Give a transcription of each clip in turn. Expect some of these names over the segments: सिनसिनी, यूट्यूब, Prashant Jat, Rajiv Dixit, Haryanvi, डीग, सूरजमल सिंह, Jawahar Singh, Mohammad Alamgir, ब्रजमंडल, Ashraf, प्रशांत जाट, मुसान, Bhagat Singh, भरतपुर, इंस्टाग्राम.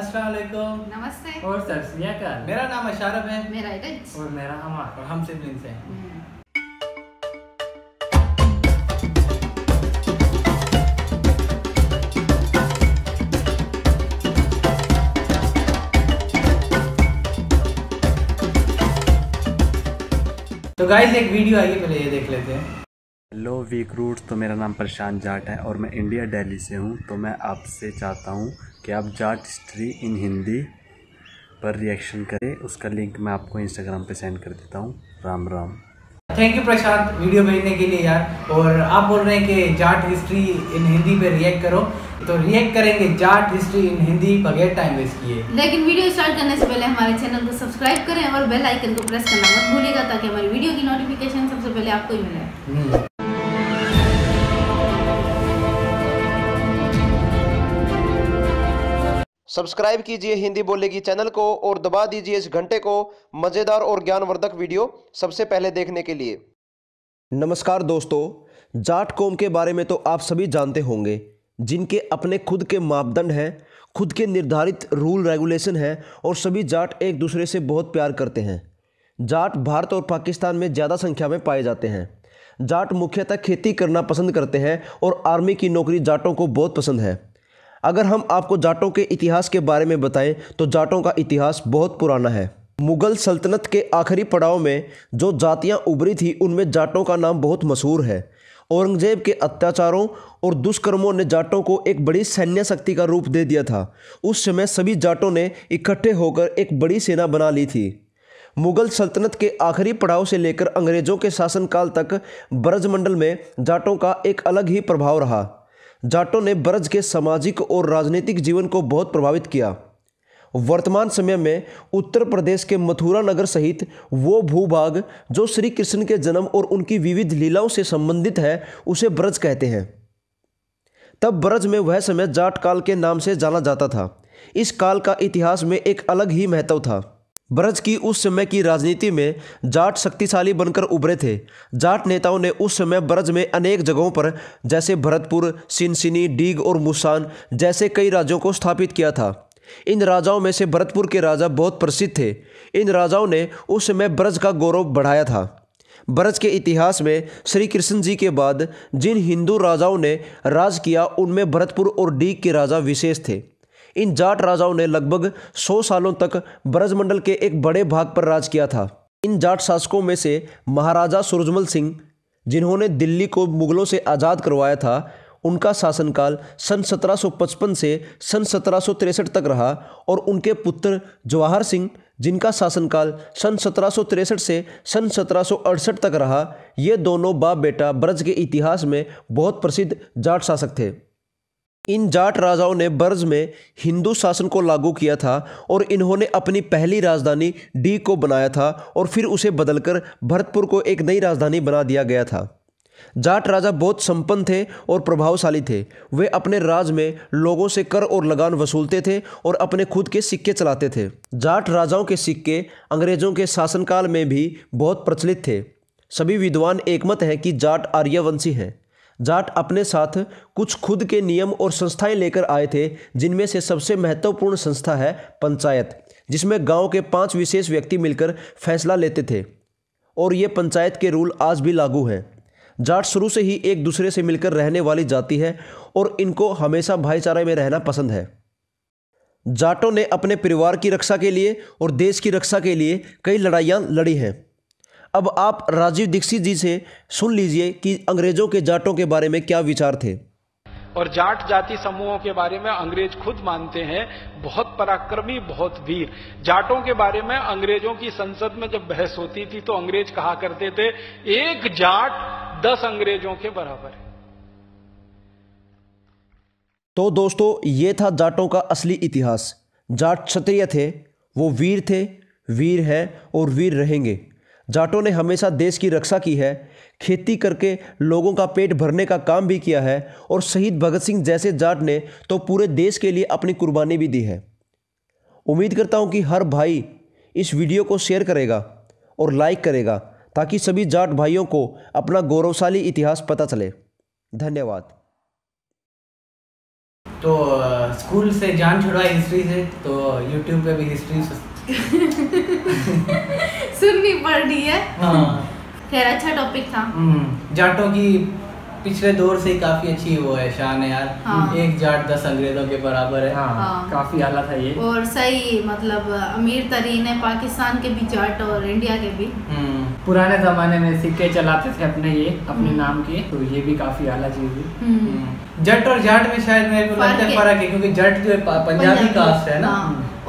अस्सलाम वालेकुम, नमस्ते और सत श्री अकाल। मेरा नाम अशरफ है, मेरा इरज और मेरा अमर और हम सिबलिंग्स हैं। तो गाइस एक वीडियो आई है, पहले ये देख लेते हैं। हेलो वीक रूट्स, तो मेरा नाम प्रशांत जाट है और मैं इंडिया दिल्ली से हूँ। तो मैं आपसे चाहता हूँ कि आप जाट हिस्ट्री इन हिंदी पर रिएक्शन करें, उसका लिंक मैं आपको इंस्टाग्राम पे सेंड कर देता हूँ। Ram Ram. Thank you Prashant video भेजने के लिए यार। और आप बोल रहे हैं कि जाट हिस्ट्री इन हिंदी पे रिएक्ट करो, तो रिएक्ट करेंगे जाट हिस्ट्री इन हिंदी बगैर टाइम वेस्ट किए। लेकिन वीडियो स्टार्ट करने से पहले हमारे चैनल को सब्सक्राइब करें और बेल आइकन को प्रेस करना मत भूलिएगा, ताकि हमारी वीडियो की नोटिफिकेशन सबसे पहले आपको ही मिले। सब्सक्राइब कीजिए हिंदी बोलेगी चैनल को और दबा दीजिए इस घंटे को मज़ेदार और ज्ञानवर्धक वीडियो सबसे पहले देखने के लिए। नमस्कार दोस्तों, जाट कौम के बारे में तो आप सभी जानते होंगे, जिनके अपने खुद के मापदंड हैं, खुद के निर्धारित रूल रेगुलेशन हैं और सभी जाट एक दूसरे से बहुत प्यार करते हैं। जाट भारत और पाकिस्तान में ज़्यादा संख्या में पाए जाते हैं। जाट मुख्यतः खेती करना पसंद करते हैं और आर्मी की नौकरी जाटों को बहुत पसंद है। अगर हम आपको जाटों के इतिहास के बारे में बताएं तो जाटों का इतिहास बहुत पुराना है। मुग़ल सल्तनत के आखिरी पड़ाव में जो जातियां उभरी थी उनमें जाटों का नाम बहुत मशहूर है। औरंगज़ेब के अत्याचारों और दुष्कर्मों ने जाटों को एक बड़ी सैन्य शक्ति का रूप दे दिया था। उस समय सभी जाटों ने इकट्ठे होकर एक बड़ी सेना बना ली थी। मुग़ल सल्तनत के आखिरी पड़ाव से लेकर अंग्रेज़ों के शासनकाल तक ब्रजमंडल में जाटों का एक अलग ही प्रभाव रहा। जाटों ने ब्रज के सामाजिक और राजनीतिक जीवन को बहुत प्रभावित किया। वर्तमान समय में उत्तर प्रदेश के मथुरा नगर सहित वो भूभाग जो श्री कृष्ण के जन्म और उनकी विविध लीलाओं से संबंधित है उसे ब्रज कहते हैं। तब ब्रज में वह समय जाट काल के नाम से जाना जाता था। इस काल का इतिहास में एक अलग ही महत्व था। ब्रज की उस समय की राजनीति में जाट शक्तिशाली बनकर उभरे थे। जाट नेताओं ने उस समय ब्रज में अनेक जगहों पर जैसे भरतपुर, सिनसिनी, डीग और मुसान जैसे कई राज्यों को स्थापित किया था। इन राजाओं में से भरतपुर के राजा बहुत प्रसिद्ध थे। इन राजाओं ने उस समय ब्रज का गौरव बढ़ाया था। ब्रज के इतिहास में श्री कृष्ण जी के बाद जिन हिंदू राजाओं ने राज किया उनमें भरतपुर और डीग के राजा विशेष थे। इन जाट राजाओं ने लगभग 100 सालों तक ब्रजमंडल के एक बड़े भाग पर राज किया था। इन जाट शासकों में से महाराजा सूरजमल सिंह, जिन्होंने दिल्ली को मुगलों से आज़ाद करवाया था, उनका शासनकाल सन 1755 से सन 1763 तक रहा और उनके पुत्र जवाहर सिंह, जिनका शासनकाल सन 1763 से सन 1768 तक रहा, ये दोनों बाप बेटा ब्रज के इतिहास में बहुत प्रसिद्ध जाट शासक थे। इन जाट राजाओं ने ब्रज में हिंदू शासन को लागू किया था और इन्होंने अपनी पहली राजधानी डी को बनाया था और फिर उसे बदलकर भरतपुर को एक नई राजधानी बना दिया गया था। जाट राजा बहुत संपन्न थे और प्रभावशाली थे। वे अपने राज में लोगों से कर और लगान वसूलते थे और अपने खुद के सिक्के चलाते थे। जाट राजाओं के सिक्के अंग्रेजों के शासनकाल में भी बहुत प्रचलित थे। सभी विद्वान एकमत हैं कि जाट आर्यवंशी हैं। जाट अपने साथ कुछ खुद के नियम और संस्थाएं लेकर आए थे, जिनमें से सबसे महत्वपूर्ण संस्था है पंचायत, जिसमें गांव के 5 विशेष व्यक्ति मिलकर फैसला लेते थे और ये पंचायत के रूल आज भी लागू हैं। जाट शुरू से ही एक दूसरे से मिलकर रहने वाली जाति है और इनको हमेशा भाईचारे में रहना पसंद है। जाटों ने अपने परिवार की रक्षा के लिए और देश की रक्षा के लिए कई लड़ाइयाँ लड़ी हैं। अब आप राजीव दीक्षित जी से सुन लीजिए कि अंग्रेजों के जाटों के बारे में क्या विचार थे। और जाट जाति समूहों के बारे में अंग्रेज खुद मानते हैं बहुत पराक्रमी, बहुत वीर। जाटों के बारे में अंग्रेजों की संसद में जब बहस होती थी तो अंग्रेज कहा करते थे एक जाट 10 अंग्रेजों के बराबर है। तो दोस्तों ये था जाटों का असली इतिहास। जाट क्षत्रिय थे, वो वीर थे, वीर हैं और वीर रहेंगे। जाटों ने हमेशा देश की रक्षा की है, खेती करके लोगों का पेट भरने का काम भी किया है और शहीद भगत सिंह जैसे जाट ने तो पूरे देश के लिए अपनी कुर्बानी भी दी है। उम्मीद करता हूं कि हर भाई इस वीडियो को शेयर करेगा और लाइक करेगा, ताकि सभी जाट भाइयों को अपना गौरवशाली इतिहास पता चले। धन्यवाद। तो स्कूल से जान छुड़वाई हिस्ट्री से, तो यूट्यूब पे भी हिस्ट्री सुननी पड़ रही है। हाँ खैर अच्छा टॉपिक था। जाटों की पिछले दौर से ही काफी अच्छी वो है शान है यार। हाँ। एक जाट 10 अंग्रेजों के बराबर है। हाँ। हाँ। काफी आला था ये और सही मतलब अमीर तरीन है पाकिस्तान के भी जाट और इंडिया के भी। पुराने जमाने में सिक्के चलाते थे अपने ये अपने नाम के, तो ये भी काफी आला चीज है। जट और जाट में शायद मेरे को लगता है फर्क है क्योंकि जट जो है पंजाबी कास्ट है ना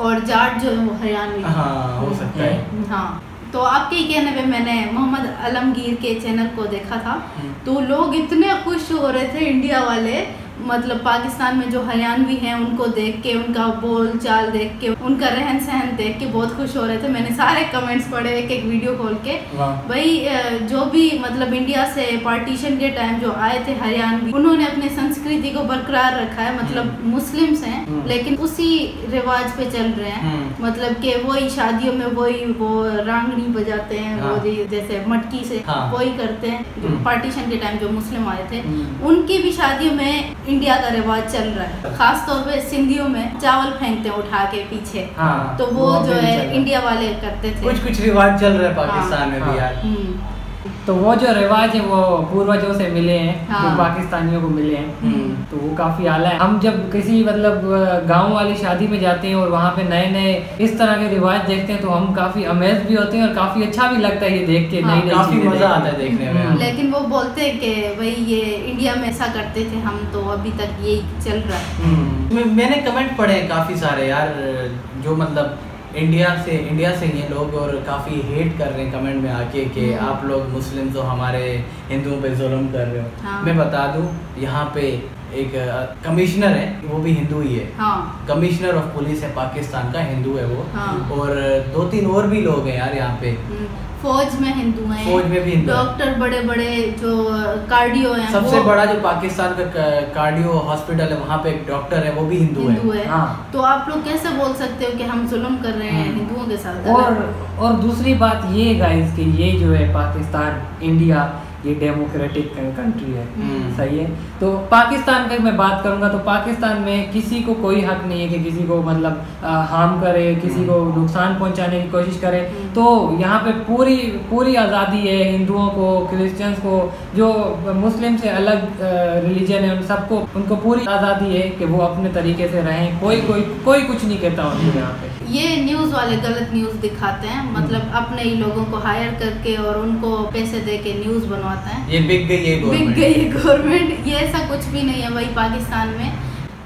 और जाट जो है हरियाणवी। हाँ हो सकता है। हाँ तो आपके कहने पे मैंने मोहम्मद आलमगीर के चैनल को देखा था, तो लोग इतने खुश हो रहे थे इंडिया वाले मतलब पाकिस्तान में जो हरियाणवी हैं उनको देख के, उनका बोल चाल देख के, उनका रहन सहन देख के बहुत खुश हो रहे थे। मैंने सारे कमेंट्स पढ़े एक एक वीडियो खोल के। भाई जो भी मतलब इंडिया से पार्टीशन के टाइम जो आए थे हरियाणवी, उन्होंने अपने संस्कृति को बरकरार रखा है। मतलब मुस्लिम्स हैं लेकिन उसी रिवाज पे चल रहे हैं, मतलब कि वही शादियों में वही वो रांगड़ी बजाते हैं, वो जैसे मटकी से वही करते हैं। पार्टीशन के टाइम जो मुस्लिम आए थे उनकी भी शादियों में इंडिया का रिवाज चल रहा है। खास तौर पे सिंधियों में चावल फेंकते हैं उठा के पीछे। हाँ, तो वो जो है इंडिया वाले करते थे। कुछ कुछ रिवाज चल रहा है पाकिस्तान में भी यार। तो वो जो रिवाज है वो पूर्वजों से मिले हैं जो पाकिस्तानियों को मिले हैं, तो वो काफी आला है। हम जब किसी मतलब गाँव वाली शादी में जाते हैं और वहाँ पे नए नए इस तरह के रिवाज देखते हैं तो हम काफी अमेज भी होते हैं और काफी अच्छा भी लगता है ये देख के। काफी मजा आता है देखने में। लेकिन वो बोलते हैं कि भाई ये इंडिया में ऐसा करते थे हम, तो अभी तक ये चल रहा है। मैंने कमेंट पढ़े काफी सारे यार जो मतलब इंडिया से ये लोग और काफ़ी हेट कर रहे हैं कमेंट में आके कि आप लोग मुस्लिम तो हमारे हिंदुओं पे जुल्म कर रहे हो। हाँ। मैं बता दूं यहाँ पे एक कमिश्नर है वो भी हिंदू ही है। हाँ। कमिश्नर ऑफ पुलिस है पाकिस्तान का, हिंदू है वो। हाँ। और 2-3 और भी लोग हैं यार यहाँ पे। फौज में हिंदू हैं, फौज में भी हिंदू। डॉक्टर बड़े बड़े जो कार्डियो हैं, सबसे बड़ा जो पाकिस्तान का कार्डियो हॉस्पिटल है वहाँ पे एक डॉक्टर है वो भी हिंदू है। हाँ। तो आप लोग कैसे बोल सकते हो कि हम जुल्म कर रहे हैं हिंदुओं के साथ? और दूसरी बात ये गाइस कि ये जो है पाकिस्तान इंडिया ये डेमोक्रेटिक कंट्री है, सही है। तो पाकिस्तान का मैं बात करूंगा तो पाकिस्तान में किसी को कोई हक नहीं है कि किसी को मतलब हार्म करे, किसी को नुकसान पहुंचाने की कोशिश करे। तो यहाँ पे पूरी आज़ादी है हिंदुओं को, क्रिश्चियंस को, जो मुस्लिम से अलग रिलीजन है उन सबको, उनको पूरी आज़ादी है कि वो अपने तरीके से रहें। कोई कुछ नहीं कहता उनको। यहाँ पे ये न्यूज़ वाले गलत न्यूज़ दिखाते हैं, मतलब अपने ही लोगों को हायर करके और उनको पैसे दे के न्यूज़ बनवाते हैं। ये बिक गई है गवर्नमेंट। ये ऐसा कुछ भी नहीं है भाई पाकिस्तान में।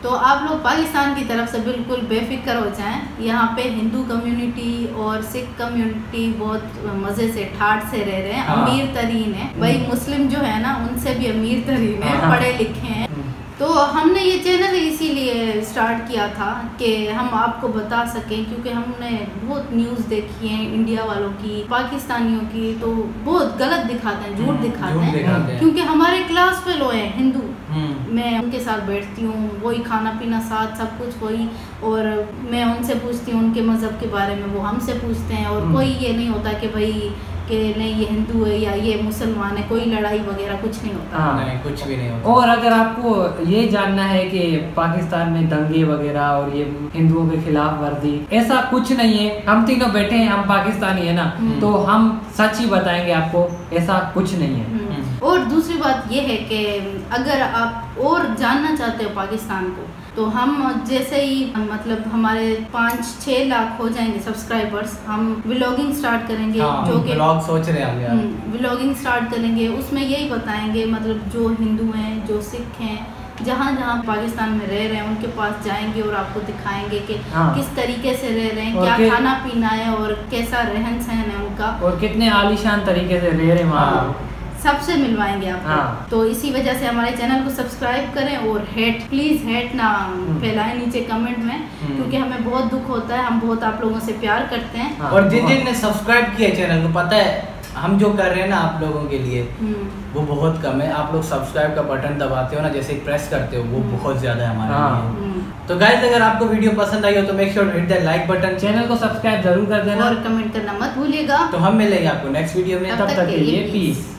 तो आप लोग पाकिस्तान की तरफ से बिल्कुल बेफिक्र हो जाएं। यहाँ पे हिंदू कम्युनिटी और सिख कम्युनिटी बहुत मज़े से ठाट से रह रहे हैं। हाँ। अमीर तरीन है भाई, मुस्लिम जो है ना उनसे भी अमीर तरीन है। हाँ। पढ़े लिखे हैं। तो हमने ये चैनल इसीलिए स्टार्ट किया था कि हम आपको बता सकें, क्योंकि हमने बहुत न्यूज़ देखी है इंडिया वालों की, पाकिस्तानियों की, तो बहुत गलत दिखाते हैं, झूठ दिखाते हैं। क्योंकि हमारे क्लास फेलो हैं हिंदू, मैं उनके साथ बैठती हूँ, वही खाना पीना साथ, सब कुछ वही, और मैं उनसे पूछती हूँ उनके मज़हब के बारे में, वो हमसे पूछते हैं, और कोई ये नहीं होता कि भाई कि नहीं ये हिंदू है या ये मुसलमान है, कोई लड़ाई वगैरह कुछ नहीं होता। हाँ नहीं, कुछ भी नहीं होता। और अगर आपको ये जानना है कि पाकिस्तान में दंगे वगैरह और ये हिंदुओं के खिलाफ वर्जी ऐसा कुछ नहीं है। हम तीनों बैठे हैं, हम पाकिस्तानी है ना, तो हम सच ही बताएंगे आपको, ऐसा कुछ नहीं है। और दूसरी बात ये है कि अगर आप और जानना चाहते हो पाकिस्तान को, तो हम जैसे ही मतलब हमारे 5-6 लाख हो जाएंगे सब्सक्राइबर्स, हम व्लॉगिंग स्टार्ट करेंगे। हाँ, जो कि व्लॉग सोच रहे हैं हम यार, व्लॉगिंग स्टार्ट करेंगे, उसमें यही बताएंगे मतलब जो हिंदू हैं, जो सिख हैं, जहाँ पाकिस्तान में रह रहे हैं उनके पास जाएंगे और आपको दिखाएंगे कि किस तरीके से रह रहे हैं, क्या खाना पीना है और कैसा रहन सहन है उनका, और कितने आलीशान तरीके से रह रहे हैं वहाँ, सबसे मिलवाएंगे आपको। हाँ। तो इसी वजह से हमारे चैनल को सब्सक्राइब करें और हेट प्लीज हेट ना फैलाएं नीचे कमेंट में, क्योंकि हमें बहुत दुख होता है, हम बहुत आप लोगों से प्यार करते हैं। हाँ। और जिन जिन ने सब्सक्राइब किया चैनल को, पता है हम जो कर रहे हैं ना आप लोगों के लिए वो बहुत कम है। आप लोग सब्सक्राइब का बटन दबाते हो ना, जैसे प्रेस करते हो, वो बहुत ज्यादा है हमारे लिए। तो गाइस अगर आपको वीडियो पसंद आई हो तो make sure hit the like button, channel को सब्सक्राइब जरूर कर देना और कमेंट करना मत भूलिएगा। तो हम मिलेंगे आपको नेक्स्ट वीडियो में, तब तक के लिए पीस।